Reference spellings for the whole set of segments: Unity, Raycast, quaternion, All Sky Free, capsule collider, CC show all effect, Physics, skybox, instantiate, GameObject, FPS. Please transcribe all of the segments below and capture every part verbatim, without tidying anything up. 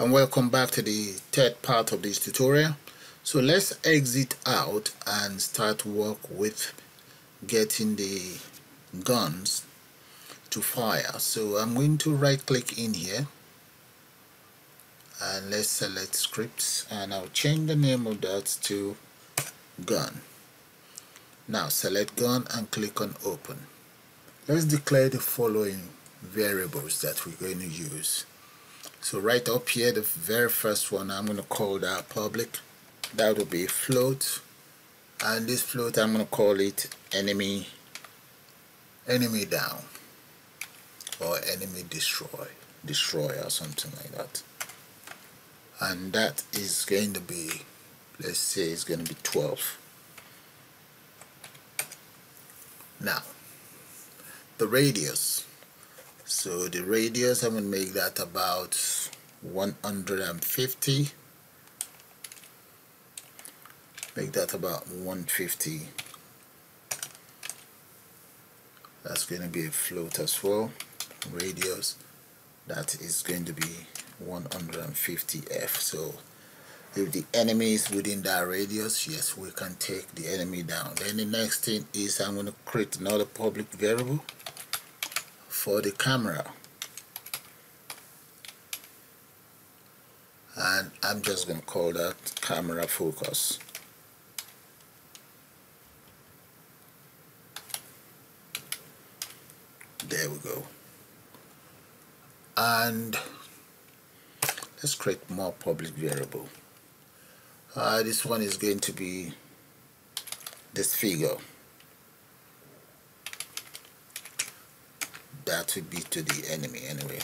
and welcome back to the third part of this tutorial. So let's exit out and start work with getting the guns to fire. So I'm going to right click in here and let's select scripts, and I'll change the name of that to gun. Now select gun and click on open. Let's declare the following variables that we're going to use. So right up here, the very first one, I'm going to call that public. That will be float, and this float I'm going to call it enemy enemy down or enemy destroy destroy or something like that, and that is going to be, let's say it's going to be twelve. Now the radius, so the radius I'm going to make that about one hundred fifty. Make that about one hundred fifty. That's going to be a float as well. Radius, that is going to be one hundred fifty F. So if the enemy is within that radius, yes, we can take the enemy down. Then the next thing is I'm going to create another public variable for the camera, and I'm just going to call that camera focus. There we go. And let's create more public variable. Uh, this one is going to be this figure. That would be to the enemy anyway.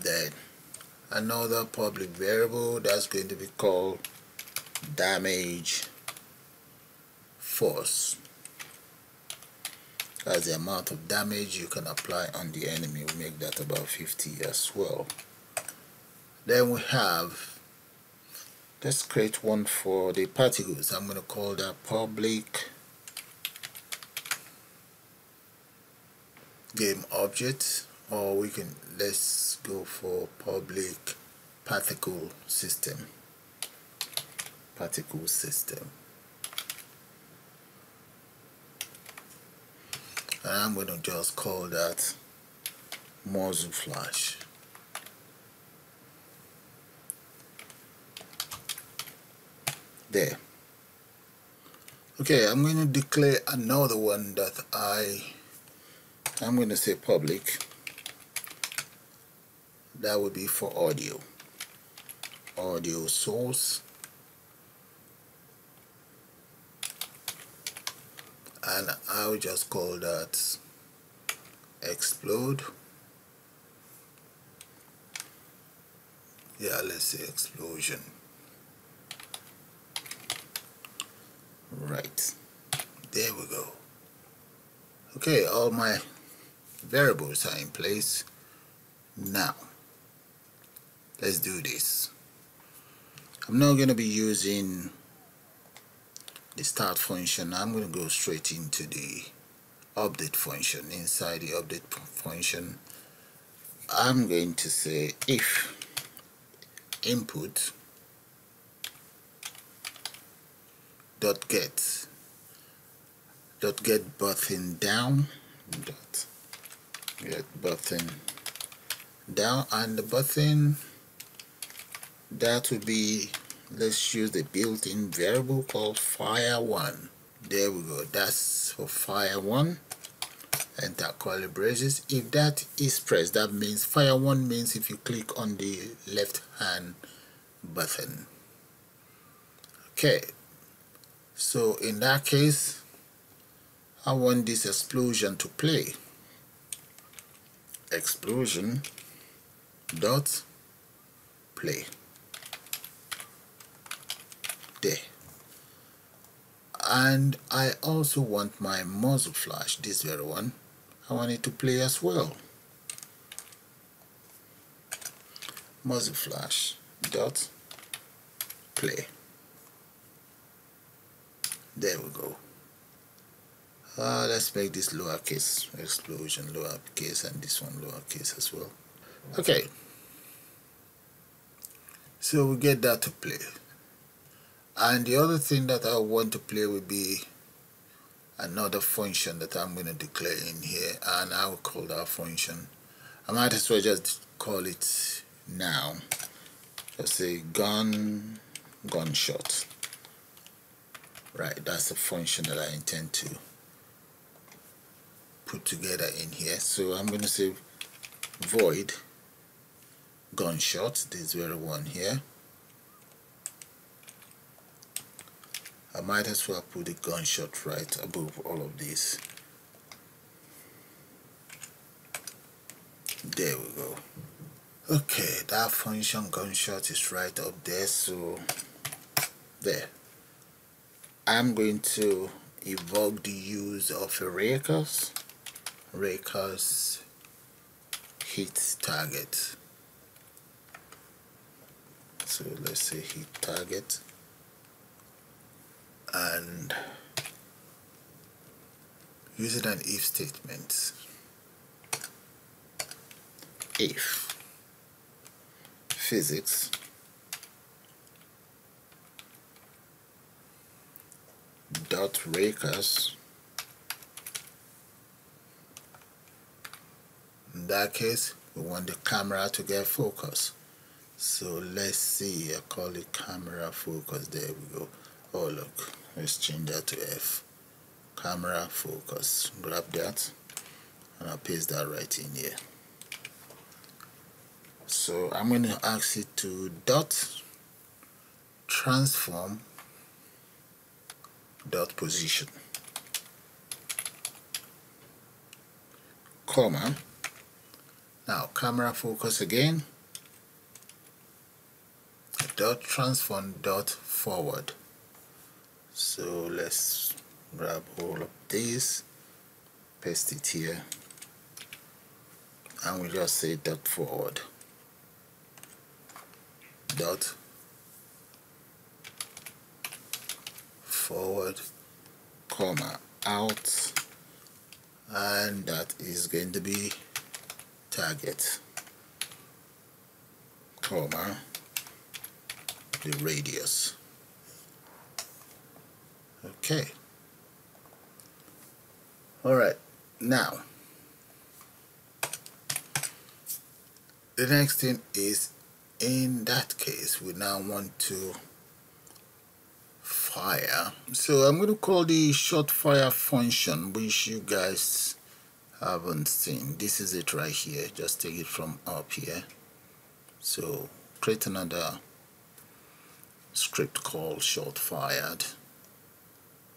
Then another public variable that's going to be called damage force. That's the amount of damage you can apply on the enemy. We make that about fifty as well. Then we have, let's create one for the particles. I'm going to call that public game object, or we can, let's go for public particle system. Particle system. And I'm going to just call that muzzle flash. There. Okay, I'm going to declare another one that I I'm going to say public. That would be for audio. Audio source. And I'll just call that explode. Yeah, let's say explosion. Right, there we go. Okay, all my variables are in place. Now let's do this. I'm not going to be using the start function. I'm going to go straight into the update function. Inside the update function, I'm going to say if input dot get dot get button down dot get button down, and the button that would be, let's use the built-in variable called fire one. There we go, that's for fire one. Enter curly braces. If that is pressed, that means fire one means if you click on the left hand button. Okay, so in that case, I want this explosion to play. Explosion dot play. There. And I also want my muzzle flash, this very one, I want it to play as well. Muzzle flash dot play. There we go. Uh, let's make this lowercase, explosion lowercase, and this one lowercase as well. Okay, So we get that to play. And the other thing that I want to play will be another function that I'm going to declare in here, and I will call that function. I might as well just call it now. Just say gun gunshot. Right, that's the function that I intend to put together in here. So I'm going to say void gunshot, this very one here. I might as well put the gunshot right above all of these. There we go. Okay, that function gunshot is right up there. So there, I'm going to evoke the use of a Raycast. Raycast hit target. So let's say hit target. And using an if statement, if physics dot Raycast, in that case we want the camera to get focus, so let's see, I call it camera focus. There we go. Oh look, let's change that to F. Camera focus. Grab that and I'll paste that right in here. So I'm going to ask it to dot transform dot position, comma. Now camera focus again. Dot transform dot forward. So let's grab all of this, paste it here, and we just say dot forward, dot forward, comma out, and that is going to be target, comma the radius. Okay. All right. Now, the next thing is, in that case, we now want to fire. So I'm going to call the shot fire function, which you guys haven't seen. This is it right here. Just take it from up here. So create another script called shot fired.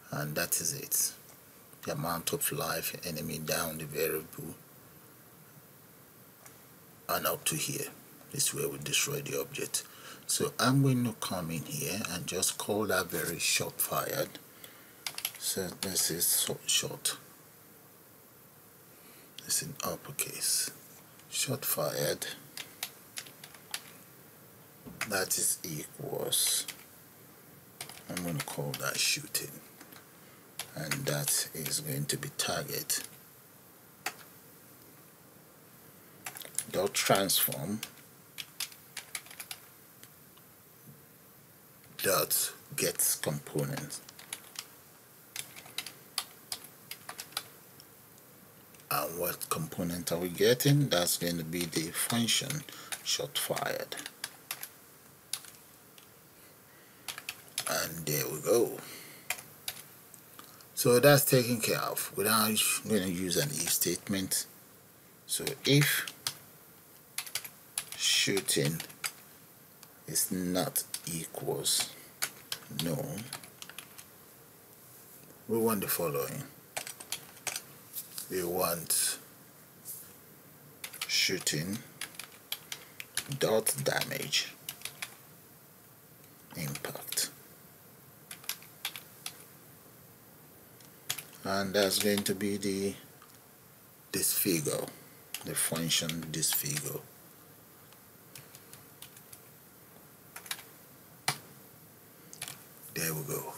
And that is it. The amount of life enemy down the variable and up to here. This way we destroy the object. So I'm going to come in here and just call that very shot fired. So this is shot. It's in uppercase. Shot fired. That is equals. I'm going to call that shooting. And that is going to be target dot transform dot gets component, and what component are we getting? That's going to be the function shot fired, and there we go. So that's taken care of. We're now going to use an if statement. So if shooting is not equals no, we want the following. We want shooting dot damage impact. And that's going to be the disfigure, the function disfigure. There we go.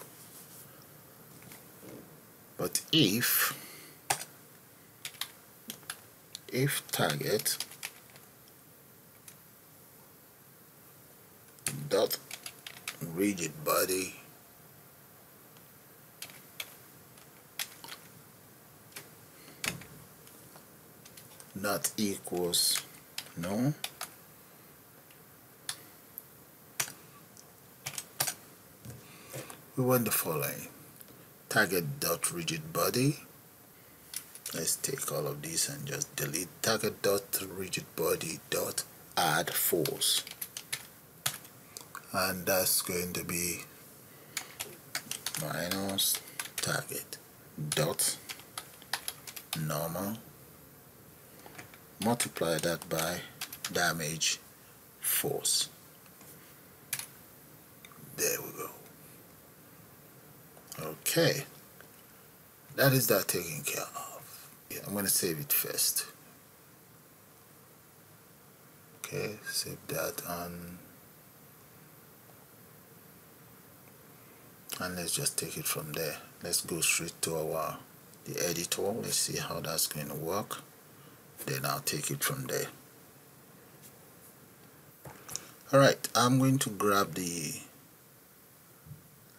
But if if target that rigid body. Not equals no. We want the following: target dot rigid body. Let's take all of these and just delete target dot rigid body dot add force, and that's going to be minus target dot normal. Multiply that by damage force. There we go. Okay, that is that taken care of. Yeah, I'm going to save it first. Okay, save that on, and let's just take it from there. Let's go straight to our the editor. Let's see how that's going to work. Then I'll take it from there. Alright, I'm going to grab the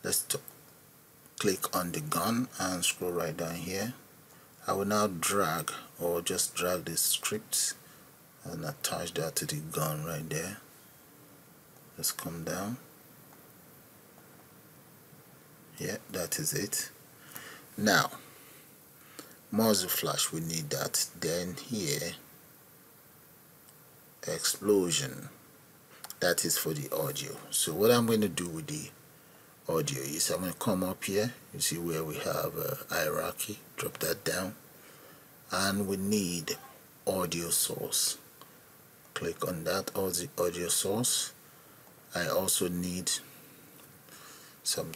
let's click on the gun and scroll right down here. I will now drag or just drag the script and attach that to the gun right there. Let's come down. Yeah, that is it. Now muzzle flash, we need that. Then here explosion, that is for the audio. So what I'm going to do with the audio is I'm going to come up here. You see where we have a hierarchy, drop that down, and we need audio source. Click on that audio source. I also need some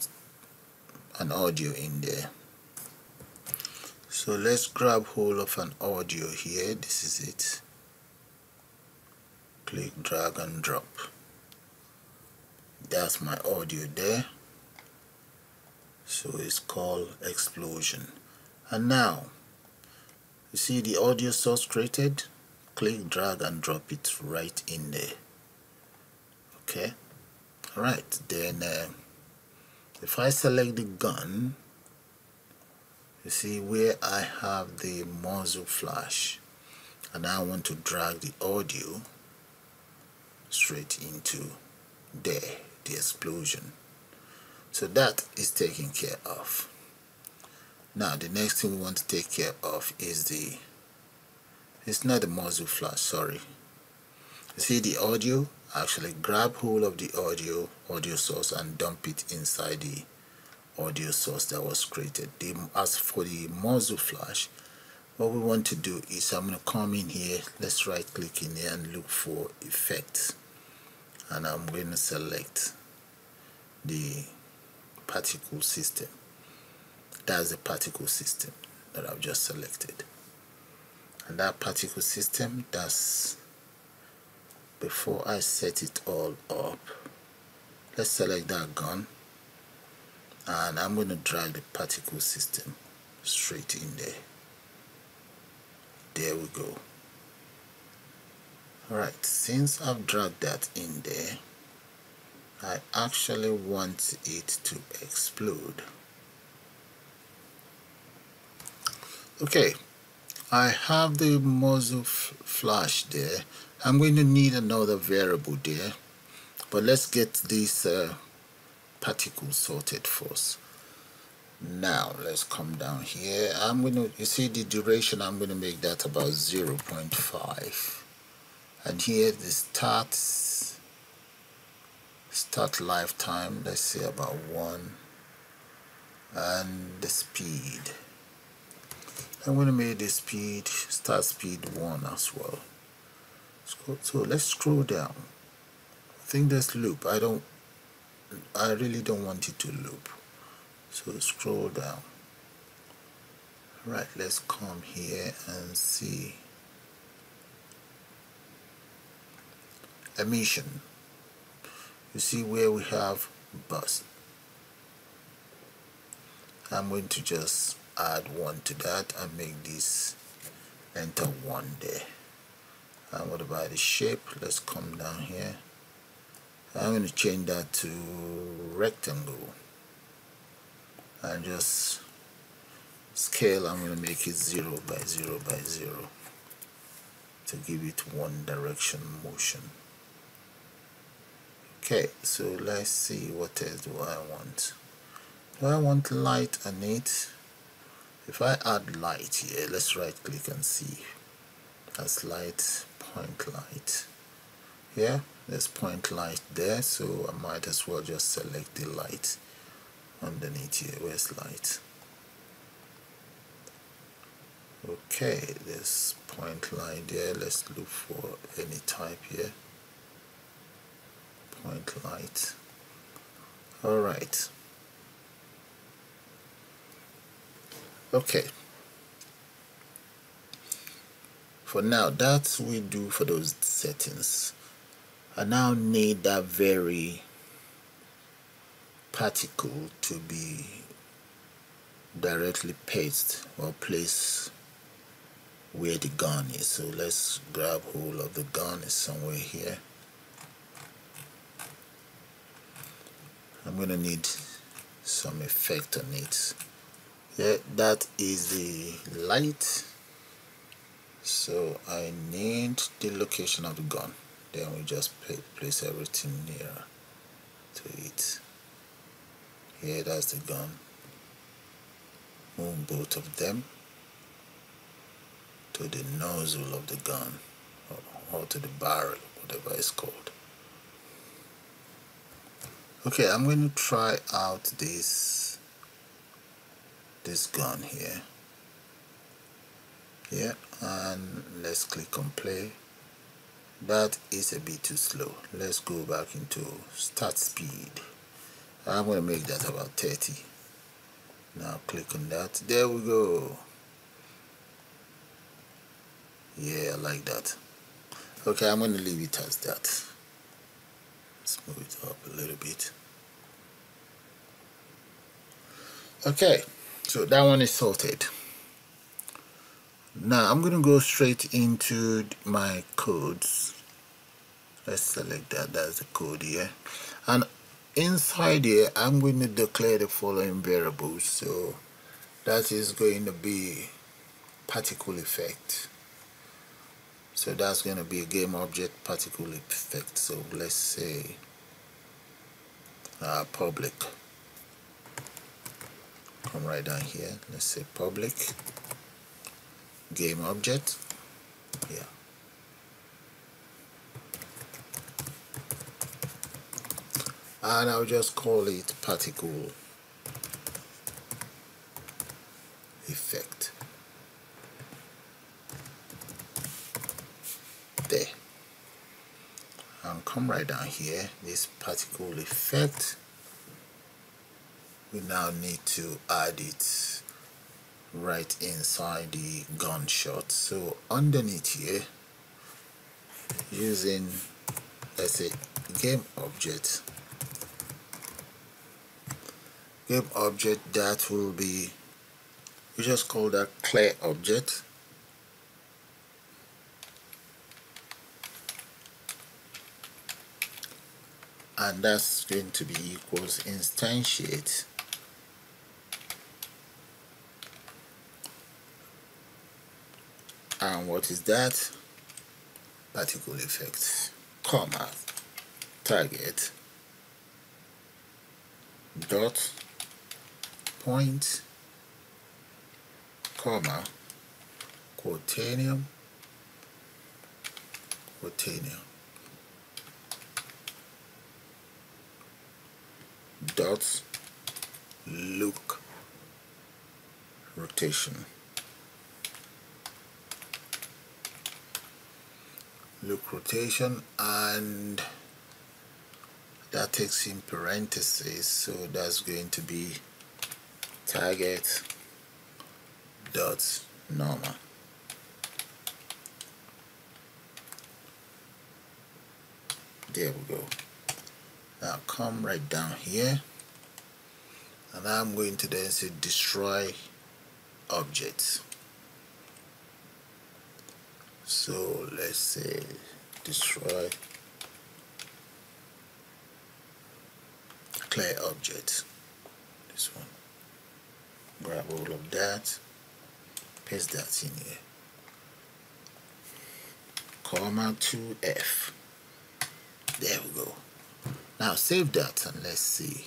an audio in there. So let's grab hold of an audio here. This is it. Click, drag and drop. That's my audio there. So it's called explosion. And now you see the audio source created. Click, drag and drop it right in there. Okay. All right. Then uh, if I select the gun, you see where I have the muzzle flash and I want to drag the audio straight into there, the explosion. So that is taken care of. Now the next thing we want to take care of is the it's not the muzzle flash, sorry. You see the audio, actually grab hold of the audio audio source and dump it inside the audio source that was created. As for the muzzle flash, what we want to do is I'm going to come in here. Let's right click in here and look for effects, and I'm going to select the particle system. That's the particle system that I've just selected, and that particle system, that's before I set it all up. Let's select that gun. And I'm going to drag the particle system straight in there. There we go. Alright, since I've dragged that in there, I actually want it to explode. Okay, I have the muzzle flash there. I'm going to need another variable there, but let's get this uh, particle sorted first. Now let's come down here. I'm going to, you see the duration, I'm going to make that about zero point five, and here the start start lifetime, let's say about one, and the speed, I'm going to make the speed start speed one as well. So let's scroll down. I think there's loop. I don't I really don't want it to loop, so scroll down. Right, let's come here and see emission. You see where we have burst. I'm going to just add one to that and make this enter one there. And what about the shape? Let's come down here. I'm going to change that to rectangle and just scale. I'm going to make it zero by zero by zero to give it one direction motion. Okay, so let's see, what else do I want? Do I want light on it? If I add light here, let's right click and see. That's light, point light. Yeah, there's point light there, so I might as well just select the light underneath here. Where's light? Okay, there's point light there. Let's look for any type here. Point light. Alright. Okay, for now that's we do for those settings. I now need that very particle to be directly placed or placed where the gun is. So let's grab hold of the gun. Is somewhere here. I'm gonna need some effect on it. Yeah, that is the light, so I need the location of the gun. Then we just place everything nearer to it. Here, that's the gun. Move both of them to the nozzle of the gun, or, or to the barrel, whatever it's called. Okay, I'm going to try out this this gun here. Yeah, and let's click on play. That is a bit too slow. Let's go back into start speed. I'm going to make that about thirty. Now click on that. There we go. Yeah, I like that. Okay, I'm going to leave it as that. Let's move it up a little bit. Okay, so that one is sorted. Now I'm going to go straight into my codes. Let's select that. That's the code here. And inside here, I'm going to declare the following variables. So that is going to be particle effect. So that's going to be a game object particle effect. So let's say uh, public. Come right down here. Let's say public game object. Yeah. And I'll just call it particle effect. There. And come right down here. This particle effect. We now need to add it right inside the gunshot. So underneath here, using, let's say, game object, game object that will be, we just call that clear object. And that's going to be equals instantiate. And what is that? Particle effect, comma, target, dot, point, comma, quaternion, quaternion, dot, look, rotation. Look rotation, and that takes in parentheses, so that's going to be target dot normal. There we go. Now come right down here, and I'm going to then say destroy objects. So let's say destroy clear object. This one. Grab all of that. Paste that in here. Comma two F. There we go. Now save that and let's see.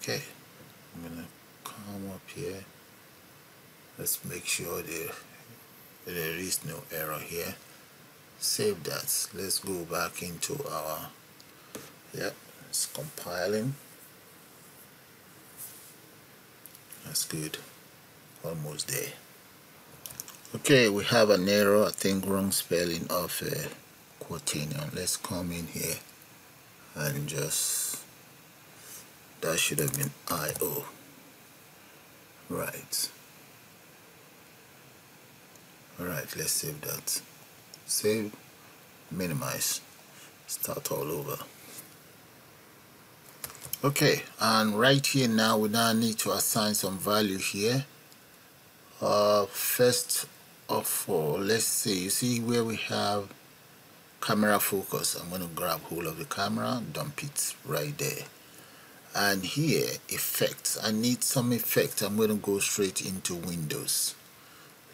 Okay. I'm gonna come up here. Let's make sure there there is no error here. Save that. Let's go back into our yeah, it's compiling. That's good. Almost there. Okay, we have an error, I think wrong spelling of uh, quaternion. Let's come in here and just, that should have been I O. Right. Alright, let's save that. Save, minimize, start all over. Okay, and right here now we now need to assign some value here. Uh, first of all, let's see, you see where we have camera focus. I'm going to grab hold of the camera, dump it right there. And here, effects. I need some effect. I'm going to go straight into Windows.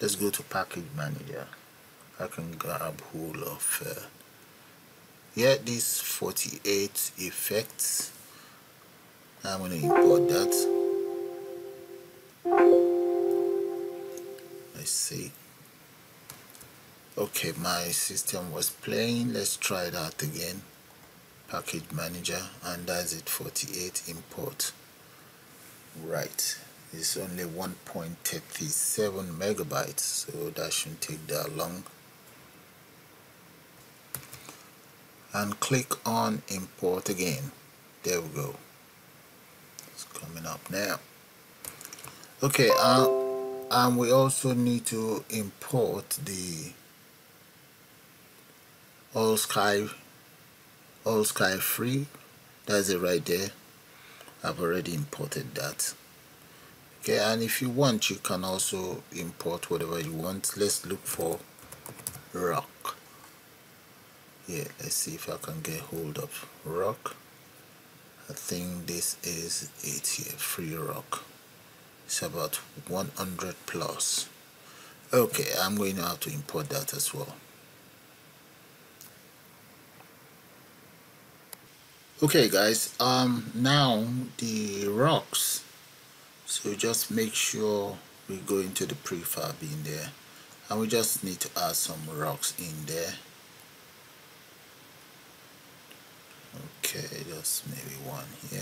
Let's go to Package Manager. I can grab hold of uh, yeah, these forty-eight effects. I'm going to import that. Let's see. Okay, my system was playing. Let's try that again. Package Manager, and that's it. forty-eight import. Right, it's only one point three seven megabytes, so that shouldn't take that long. And click on import again. There we go. It's coming up now. Okay, uh, and we also need to import the All Sky All Sky Free. That's it right there. I've already imported that. Okay, and if you want, you can also import whatever you want. Let's look for rock. Yeah, let's see if I can get hold of rock. I think this is it here, free rock. It's about one hundred plus. Okay, I'm going to have to import that as well. Okay guys, um now the rocks, so just make sure we go into the prefab in there, and we just need to add some rocks in there. Okay, just maybe one here.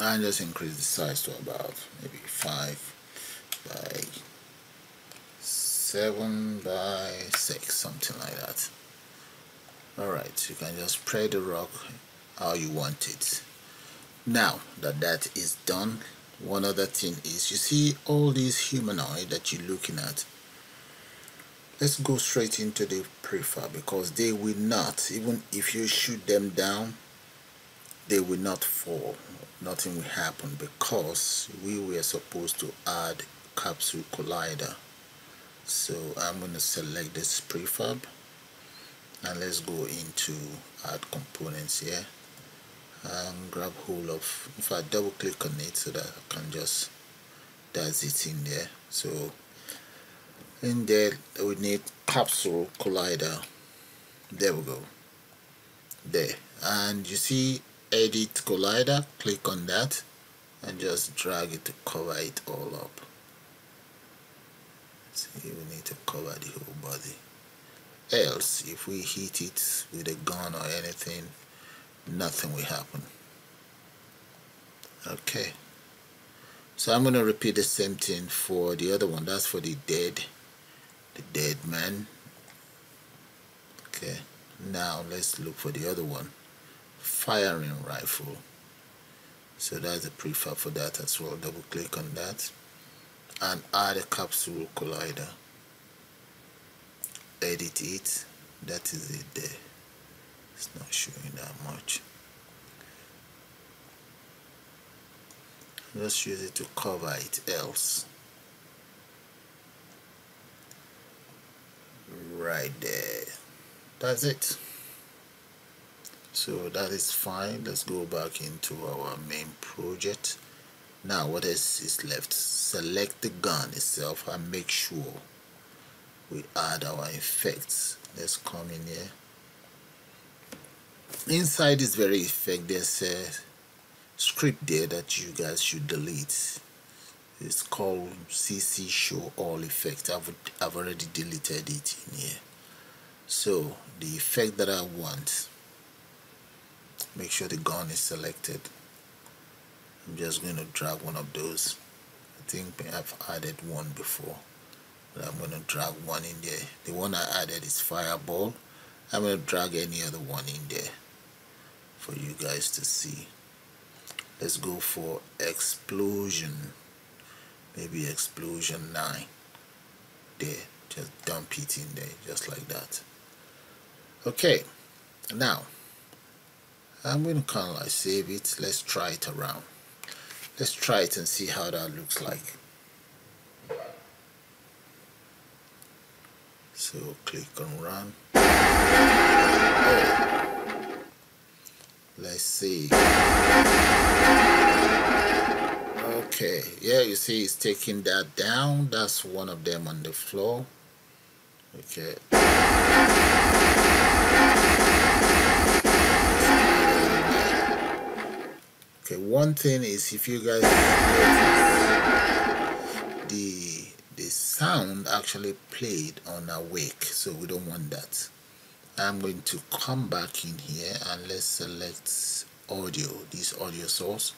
And just increase the size to about maybe five by seven by six, something like that. Alright, you can just spread the rock how you want it. Now that that is done, one other thing is, you see all these humanoid that you're looking at, let's go straight into the prefab, because they will not, even if you shoot them down, they will not fall. Nothing will happen, because we were supposed to add capsule collider. So I'm going to select this prefab and let's go into add components here and grab hold of, if I double click on it so that I can just, that's it in there. So in there we need capsule collider. There we go, there. And you see edit collider, click on that and just drag it to cover it all up. See, we need to cover the whole body, else if we hit it with a gun or anything, nothing will happen. Okay, so I'm going to repeat the same thing for the other one. That's for the dead the dead man. Okay, now let's look for the other one, firing rifle. So that's the prefab for that as well. Double click on that and add a capsule collider, edit it. That is it there. It's not showing that much. Let's use it to cover it else. Right there, that's it. so that is fine. Let's go back into our main project. Now what else is left? Select the gun itself and make sure we add our effects. Let's come in here. Inside this very effect there's a script there that you guys should delete. It's called C C show all effect. I've, I've already deleted it in here. So the effect that I want, make sure the gun is selected. I'm just going to drag one of those. I think I've added one before, but I'm going to drag one in there. The one I added is fireball. I'm going to drag any other one in there for you guys to see. Let's go for explosion. Maybe explosion nine. There, just dump it in there, just like that. Okay, now I'm going to kind of like save it. Let's try it around. Let's try it and see how that looks like. So click on run. Okay. Let's see. Okay, yeah, you see it's taking that down. That's one of them on the floor. Okay. Okay, one thing is, if you guys notice, the the sound actually played on awake, so we don't want that. I'm going to come back in here and let's select audio, this audio source,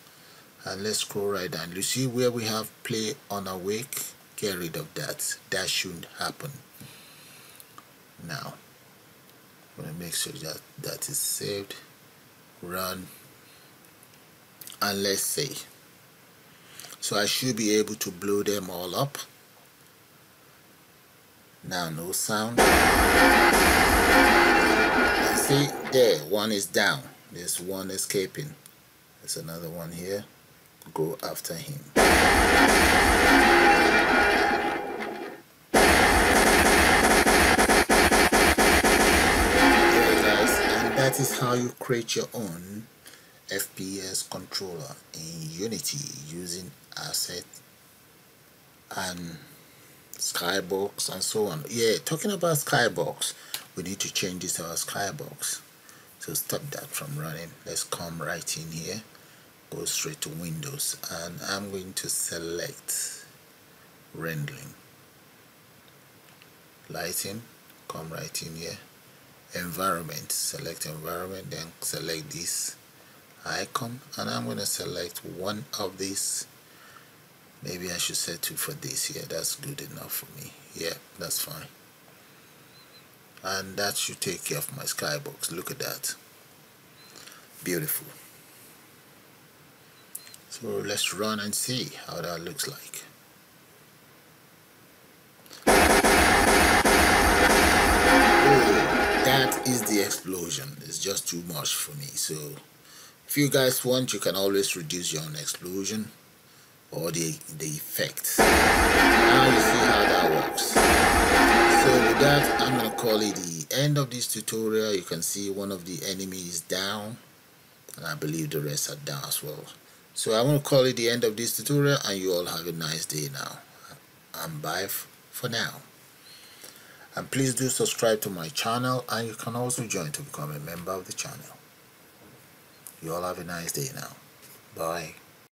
and let's scroll right down. You see where we have play on awake, get rid of that. That shouldn't happen. Now I'm going to make sure that that is saved. Run. And let's see. So I should be able to blow them all up. Now no sound. See there, one is down. There's one escaping. There's another one here. Go after him. There guys, and that is how you create your own F P S controller in Unity using asset and skybox and so on. Yeah, talking about skybox, we need to change this to our skybox. So stop that from running. Let's come right in here, go straight to Windows, and I'm going to select rendering, lighting, come right in here, environment, select environment, then select this icon, and I'm going to select one of these. Maybe I should set two for this here. That's good enough for me. Yeah, that's fine. And that should take care of my skybox. Look at that. Beautiful. So let's run and see how that looks like. Oh, that is the explosion. It's just too much for me. So if you guys want, you can always reduce your own explosion or the, the effects. Now you see how that works. So with that, I'm going to call it the end of this tutorial. You can see one of the enemies down, and I believe the rest are down as well. So I'm going to call it the end of this tutorial, and you all have a nice day now. I'm bye for now. And please do subscribe to my channel, and you can also join to become a member of the channel. You all have a nice day now. Bye.